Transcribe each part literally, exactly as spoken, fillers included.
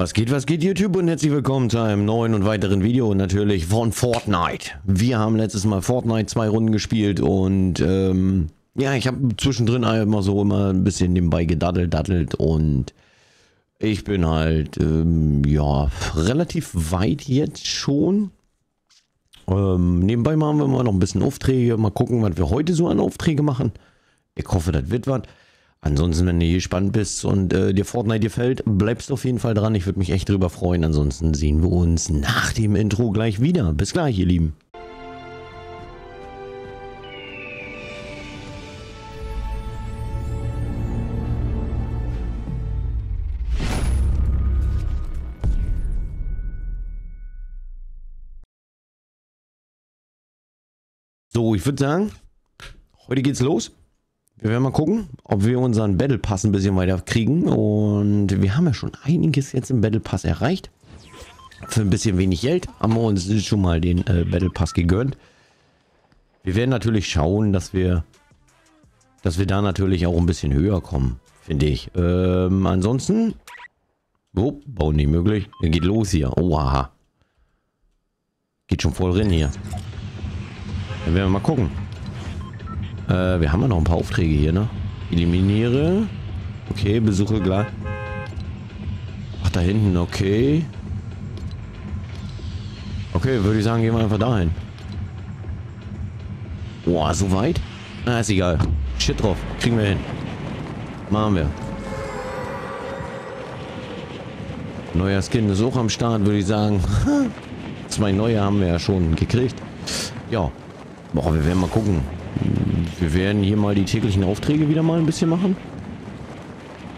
Was geht, was geht YouTube und herzlich willkommen zu einem neuen und weiteren Video natürlich von Fortnite. Wir haben letztes Mal Fortnite zwei Runden gespielt und ähm, ja, ich habe zwischendrin immer so immer ein bisschen nebenbei gedaddelt, daddelt und ich bin halt ähm, ja relativ weit jetzt schon. Ähm, nebenbei machen wir mal noch ein bisschen Aufträge, mal gucken, was wir heute so an Aufträge machen. Ich hoffe, das wird was. Ansonsten, wenn du hier spannend bist und äh, dir Fortnite gefällt, bleibst auf jeden Fall dran. Ich würde mich echt drüber freuen. Ansonsten sehen wir uns nach dem Intro gleich wieder. Bis gleich, ihr Lieben. So, ich würde sagen, heute geht's los. Wir werden mal gucken, ob wir unseren Battle Pass ein bisschen weiter kriegen. Und wir haben ja schon einiges jetzt im Battle Pass erreicht. Für ein bisschen wenig Geld haben wir uns schon mal den äh, Battle Pass gegönnt. Wir werden natürlich schauen, dass wir, dass wir da natürlich auch ein bisschen höher kommen, finde ich. Ähm, ansonsten, oh, Bau nicht möglich. Geht los hier. Oha. Geht schon voll rein hier. Dann werden wir mal gucken. Äh, wir haben ja noch ein paar Aufträge hier, ne? Eliminiere. Okay, besuche gleich. Ach, da hinten, okay. Okay, würde ich sagen, gehen wir einfach dahin. Boah, so weit? Na, ist egal. Shit drauf. Kriegen wir hin. Machen wir. Neuer Skin ist auch am Start, würde ich sagen. Zwei neue haben wir ja schon gekriegt. Ja. Boah, wir werden mal gucken. Wir werden hier mal die täglichen Aufträge wieder mal ein bisschen machen.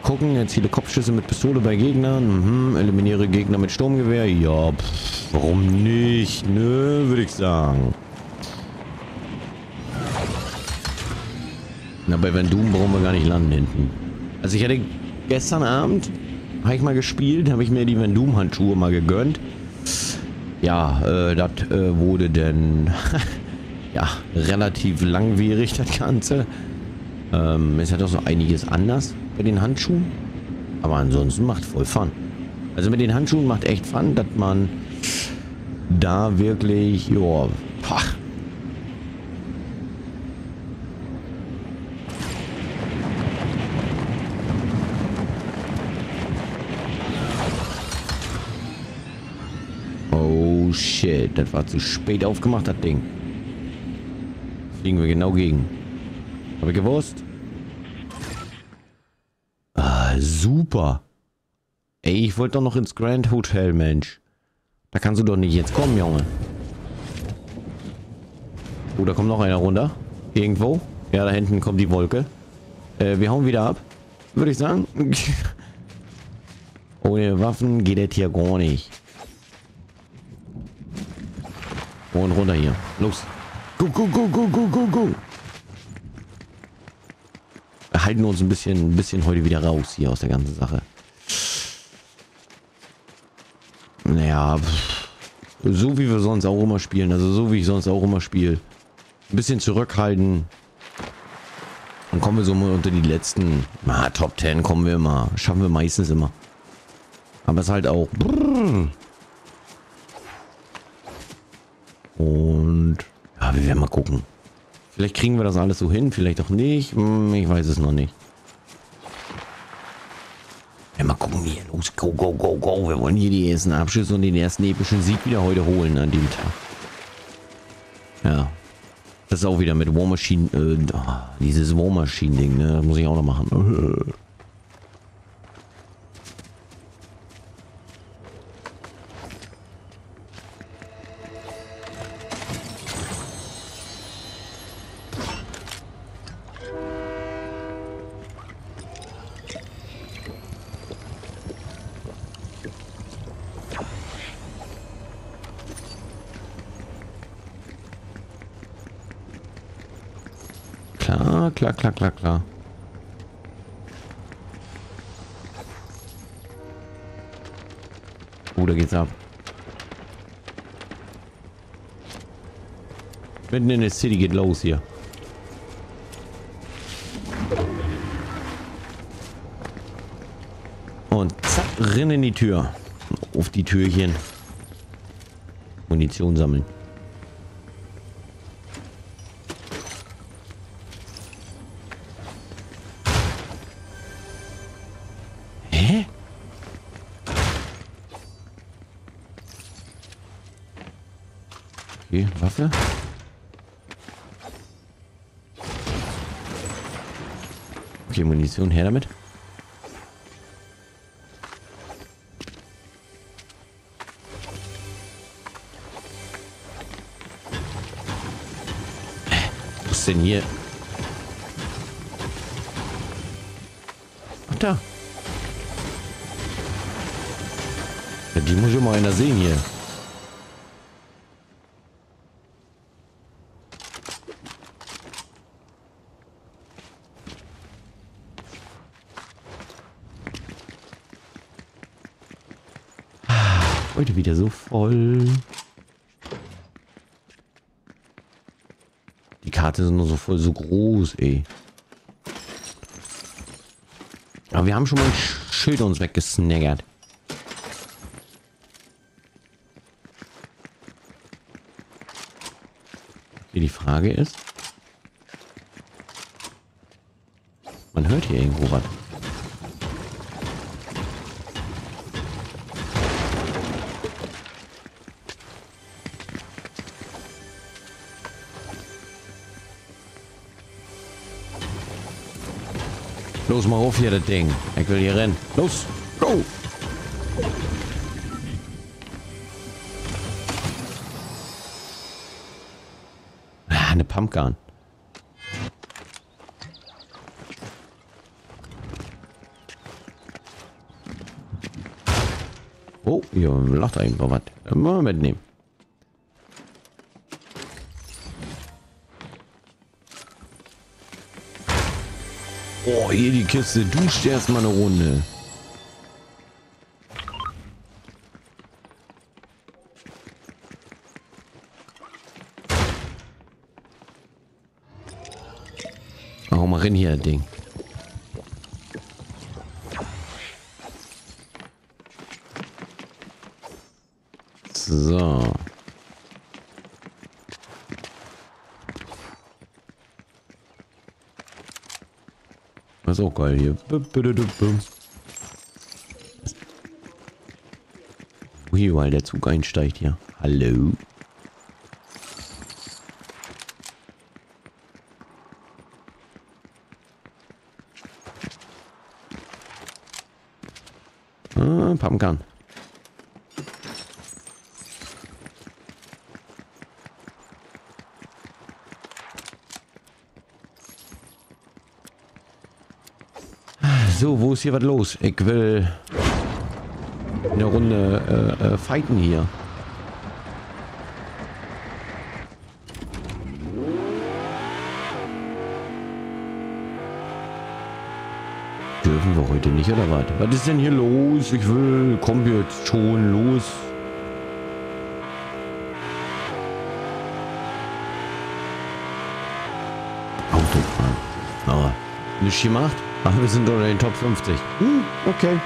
Gucken, erziele Kopfschüsse mit Pistole bei Gegnern. Mhm. Eliminiere Gegner mit Sturmgewehr. Ja, pff, warum nicht? Nö, würde ich sagen. Na, bei Vendumen brauchen wir gar nicht landen hinten. Also ich hatte gestern Abend, habe ich mal gespielt, habe ich mir die Vendumen-Handschuhe mal gegönnt. Ja, äh, das äh, wurde denn... ja, relativ langwierig das Ganze. Ähm, es hat auch so einiges anders bei den Handschuhen. Aber ansonsten macht voll Fun. Also mit den Handschuhen macht echt Fun, dass man da wirklich, joa, pach. Oh shit, das war zu spät aufgemacht, das Ding. Liegen wir genau gegen. Habe ich gewusst. Ah, super. Ey, ich wollte doch noch ins Grand Hotel, Mensch. Da kannst du doch nicht jetzt kommen, Junge. Oh, da kommt noch einer runter. Irgendwo. Ja, da hinten kommt die Wolke. Äh, wir hauen wieder ab. Würde ich sagen. Ohne Waffen geht das hier gar nicht. Und runter hier. Los. Go, go, go, go, go, go, go. Wir halten uns ein bisschen, ein bisschen heute wieder raus hier aus der ganzen Sache. Naja, so wie wir sonst auch immer spielen. Also so wie ich sonst auch immer spiele. Ein bisschen zurückhalten. Dann kommen wir so mal unter die letzten. Na, Top zehn kommen wir immer. Schaffen wir meistens immer. Aber es ist halt auch. Und... ja, wir werden mal gucken. Vielleicht kriegen wir das alles so hin, vielleicht auch nicht. Hm, ich weiß es noch nicht. Ja, mal gucken hier. Los, go, go, go, go. Wir wollen hier die ersten Abschüsse und den ersten epischen Sieg wieder heute holen an dem Tag. Ja. Das ist auch wieder mit War Machine. Äh, dieses War Machine Ding, ne? Das muss ich auch noch machen. Klar, klar, klar, klar. Oh, da geht's ab. Mitten in der City geht los hier. Und zack, rein in die Tür. auf die Türchen. Munition sammeln. Hä? Okay, Waffe. Okay, Munition, her damit. Was denn hier? Ach da. Ja, die muss ich mal einer sehen hier. Heute wieder so voll. Die Karte ist nur so voll, so groß, ey. Aber wir haben schon mal ein Schild uns weggesnaggert. Okay, die Frage ist... Man hört hier irgendwo was. Los, mal auf hier, das Ding. Ich will hier rennen. Los, go! Ah, eine Pumpgun. Oh, hier lacht einfach was. Mal mitnehmen. Oh, hier die Kiste, duscht erstmal eine Runde. Hau mal rein hier, das Ding. So. Das ist auch geil hier. Ui, weil der Zug einsteigt hier. Hallo. Ah, Pumpgun. So, wo ist hier was los? Ich will eine Runde äh, äh, fighten hier. Dürfen wir heute nicht, oder was? Was ist denn hier los? Ich will... Kommen wir jetzt schon los? Autofahren. Aber nichts gemacht. Ach, wir sind unter den Top fünfzig. Hm, okay.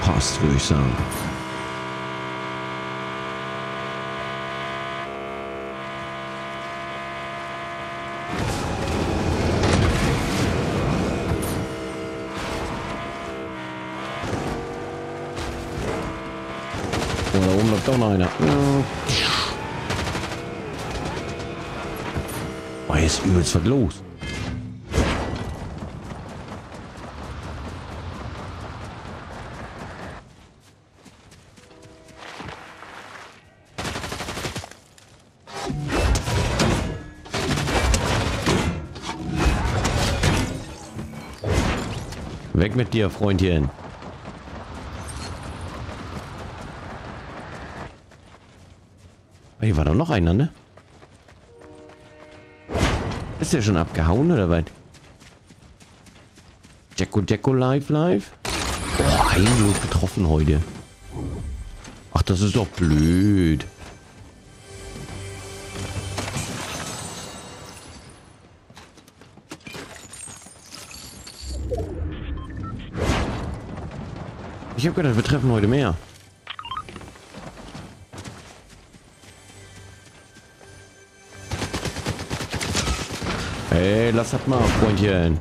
Passt, würde ich sagen. Doch noch einer. Oh, hier ist übelst was los. Weg mit dir, Freundchen. Hier war doch noch einer, ne? Ist der schon abgehauen oder was? Jacko Jacko live live. Boah, heimlos getroffen heute. Ach, das ist doch blöd. Ich habe gedacht, wir treffen heute mehr. Hey, lass das mal, Freundchen.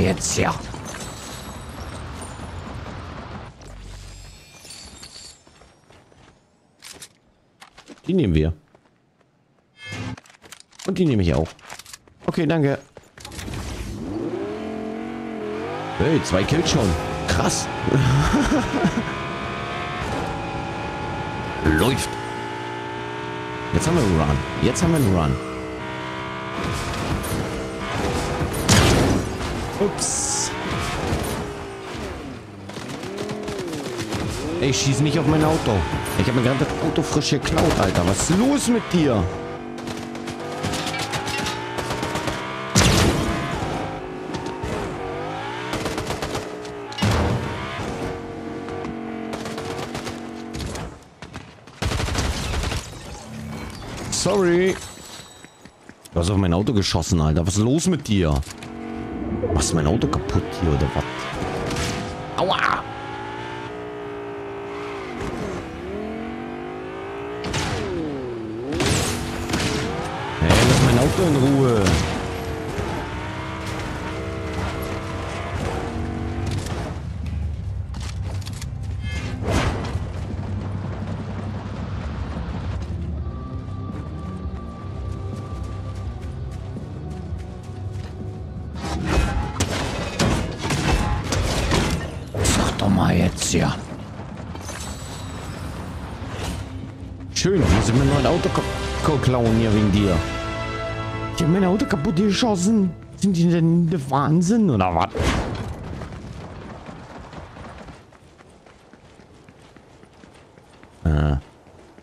Jetzt ja. Die nehmen wir. Und die nehme ich auch. Okay, danke. Hey, zwei Kills schon. Krass. Läuft. Jetzt haben wir einen Run. Jetzt haben wir einen Run. Ups. Ey, schieß nicht auf mein Auto. Ich habe mir gerade das Auto frisch geklaut, Alter. Was ist los mit dir? Sorry. Du hast auf mein Auto geschossen, Alter. Was ist los mit dir? Machst du mein Auto kaputt hier oder was? Aua! Hey, lass mein Auto in Ruhe! Ja. Schön, muss ich mir mein Auto klauen hier wegen dir. Ich habe mein Auto kaputt geschossen. Sind die denn der Wahnsinn oder was? Ah.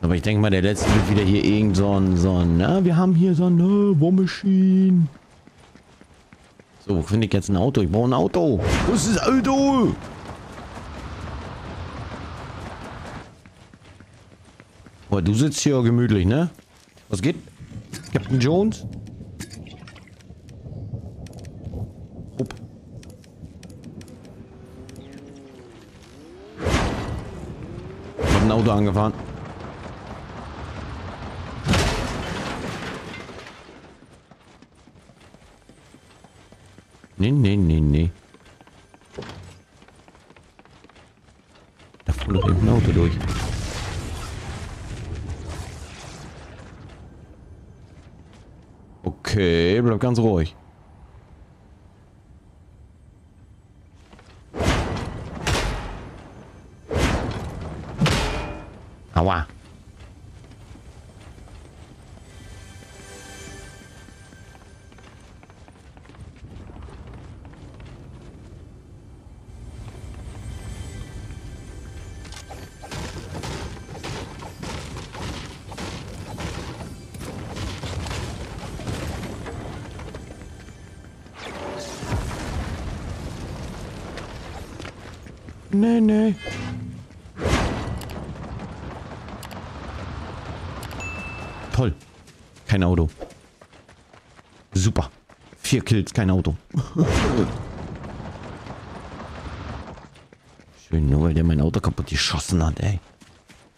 Aber ich denke mal, der letzte wird wieder hier irgend so ein, so ein, na, wir haben hier so eine War Machine. So, wo finde ich jetzt ein Auto? Ich brauche ein Auto. Wo ist das Auto? Du sitzt hier gemütlich, ne? Was geht? Captain Jones? Upp. Ich hab ein Auto angefahren. Nee, nee, nee, nee. Da fuhr doch ein Auto durch. Okay, bleib ganz ruhig. Aua. Nee, nee. Toll. Kein Auto. Super. Vier Kills, kein Auto. Schön, nur weil der mein Auto kaputt geschossen hat, ey.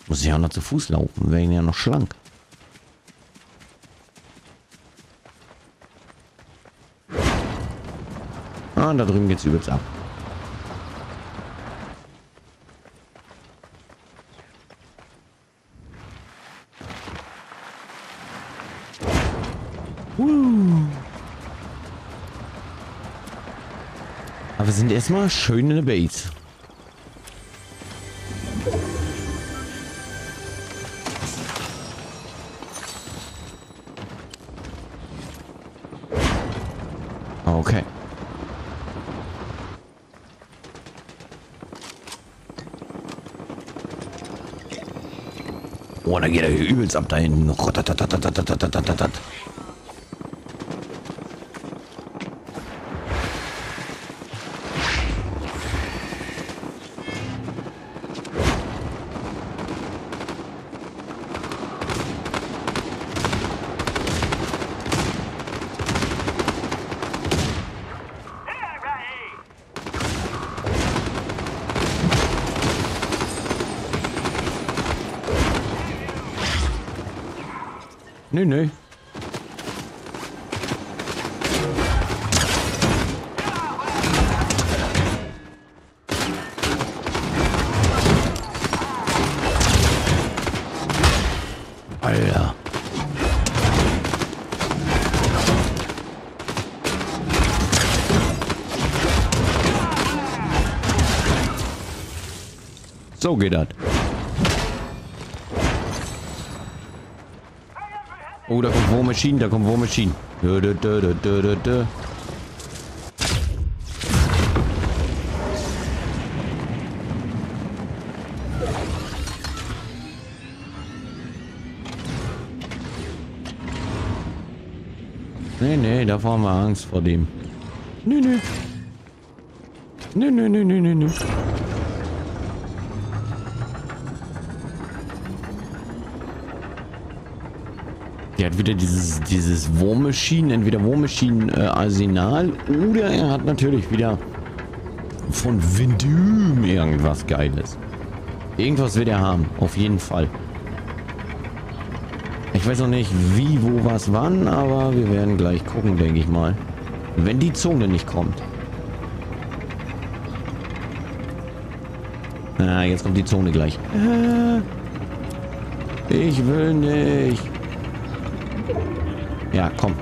Muss ich ja noch zu Fuß laufen, wäre ich ja noch schlank. Ah, da drüben geht's übelst ab. Aber wir sind erstmal schön in der Base. Okay. Oh, da geht er hier übelst ab da hinten. Nu, nu. Alter. So geht das. Oh, da kommt War Machine, da kommt War Machine. Dö, dö, dö, dö, dö. Nee, nee, da haben wir Angst vor dem. Nö, nö. Nö, nö, nö, nö, nö. Der hat wieder dieses, dieses War Machine, entweder War Machine äh, Arsenal oder er hat natürlich wieder von Vendumen irgendwas Geiles. Irgendwas wird er haben, auf jeden Fall. Ich weiß noch nicht wie, wo, was, wann, aber wir werden gleich gucken, denke ich mal. Wenn die Zone nicht kommt. Ah, jetzt kommt die Zone gleich. Ich will nicht. Ja, komm.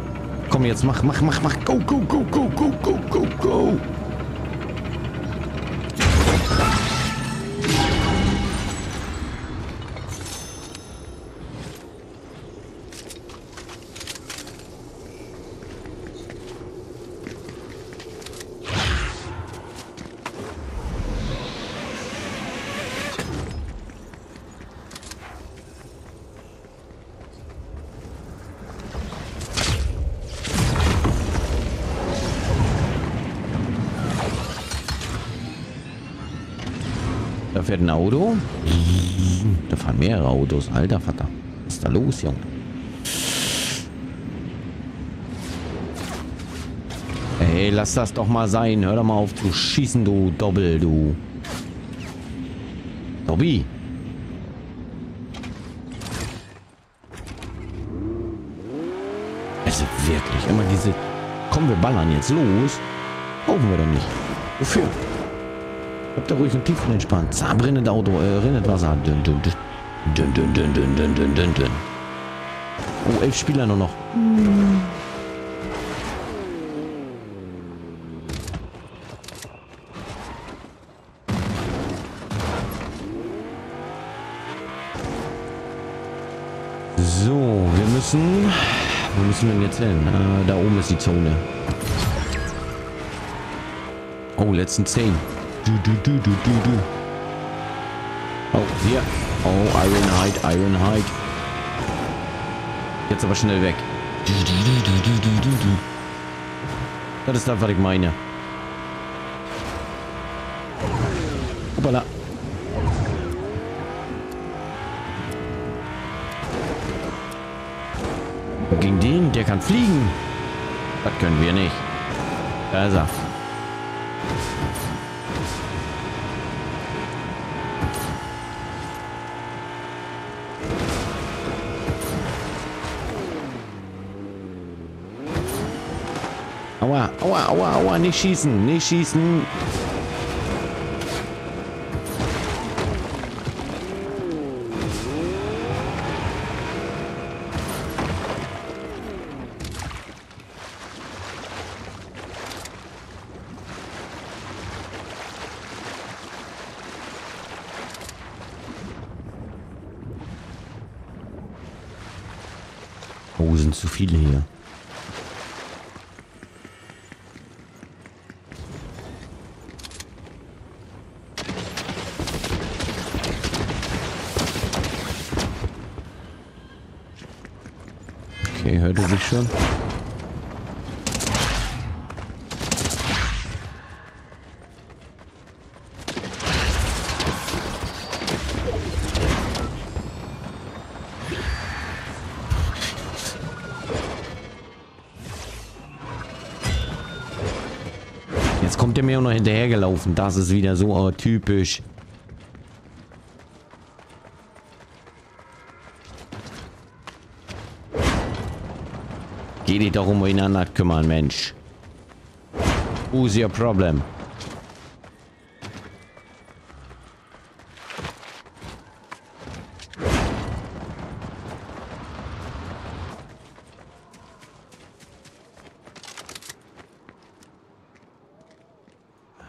Komm jetzt, mach, mach, mach, mach. Go, go, go, go, go, go, go, go. Da fährt ein Auto. Da fahren mehrere Autos. Alter Vater. Was ist da los, Junge? Ey, lass das doch mal sein. Hör doch mal auf zu schießen, du Doppel, du. Dobby. Also wirklich, immer diese... Komm, wir ballern jetzt los. Brauchen wir doch nicht. Wofür? Habt ihr ruhig und tiefen entspannt. Zahnbrennend Auto, äh, rinnet Wasser. Dünn, dünn, dünn, dünn, dünn, dünn, dünn, dünn, dünn. Oh, elf Spieler nur noch. Mm. So, wir müssen... Wo müssen wir denn jetzt hin? Äh, da oben ist die Zone. Oh, letzten zehn. Du, du, du, du, du, du. Oh, hier. Oh, Ironhide, Ironhide. Jetzt aber schnell weg. Du, du, du, du, du, du, du. Das ist das, was ich meine. Hoppala. Gegen den, der kann fliegen. Das können wir nicht. Da ist er. Aua, aua, aua, aua, nicht schießen, nicht schießen. Oh, sind zu viele hier. Okay, hört er sich schon? Jetzt kommt er mir auch noch hinterhergelaufen. Das ist wieder so typisch. Geh dich doch um ihn anders kümmern, Mensch. Who's your problem?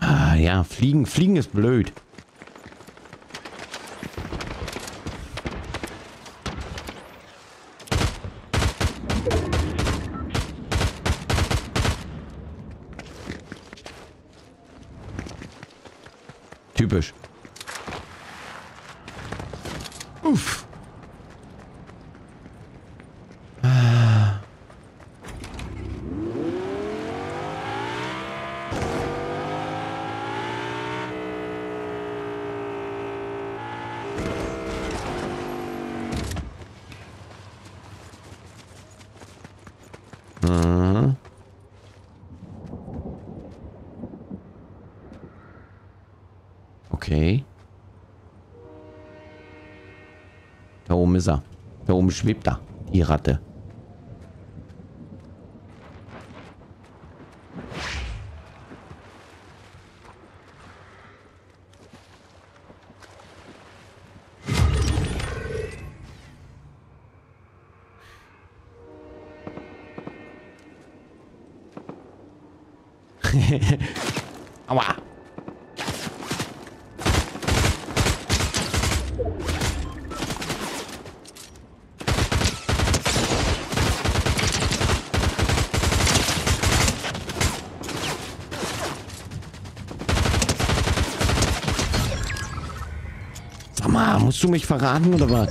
Ah, ja, fliegen, fliegen ist blöd. Typisch. Uff. Ah. Mhm. Okay. Da oben ist er. Da oben schwebt er. Die Ratte. Aua. Musst du mich verraten oder was?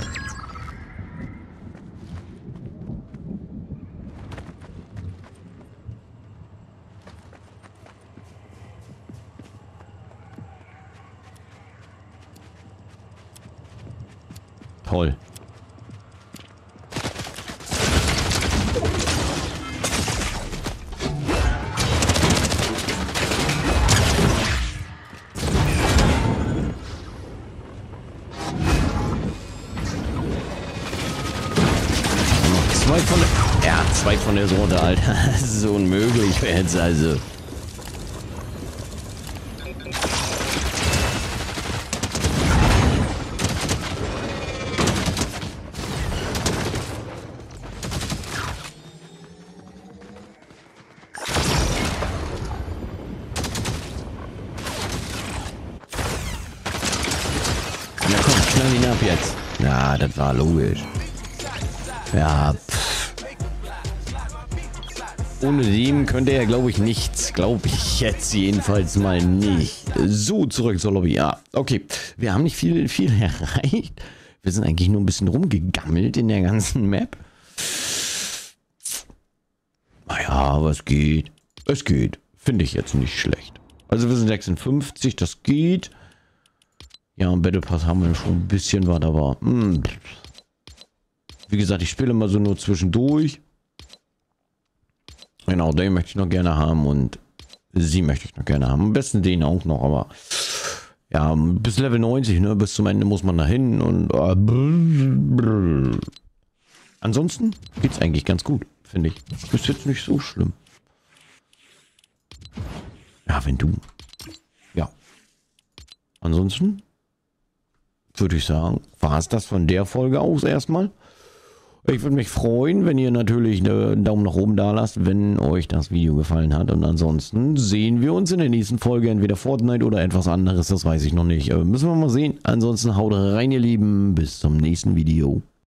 Toll. Weit von der Sorte, Alter. Das ist so unmöglich jetzt, also. Na komm, knall ihn ab jetzt. Ja, das war logisch. Ja, ohne den könnte er, glaube ich, nichts. Glaube ich jetzt jedenfalls mal nicht. So, zurück zur Lobby. Ja, okay. Wir haben nicht viel, viel erreicht. Wir sind eigentlich nur ein bisschen rumgegammelt in der ganzen Map. Naja, aber es geht. Es geht. Finde ich jetzt nicht schlecht. Also wir sind sechsundfünfzig, das geht. Ja, und Battle Pass haben wir schon ein bisschen was, aber... Mh. Wie gesagt, ich spiele immer so nur zwischendurch. Genau, den möchte ich noch gerne haben und sie möchte ich noch gerne haben. Am besten den auch noch, aber ja, bis Level neunzig, ne, bis zum Ende muss man da hin und äh, brr, brr. Ansonsten geht's eigentlich ganz gut, finde ich. Ist jetzt nicht so schlimm. Ja, wenn du. Ja. Ansonsten würde ich sagen, war es das von der Folge aus erstmal. Ich würde mich freuen, wenn ihr natürlich einen Daumen nach oben da lasst, wenn euch das Video gefallen hat. Und ansonsten sehen wir uns in der nächsten Folge. Entweder Fortnite oder etwas anderes, das weiß ich noch nicht. Aber müssen wir mal sehen. Ansonsten haut rein, ihr Lieben. Bis zum nächsten Video.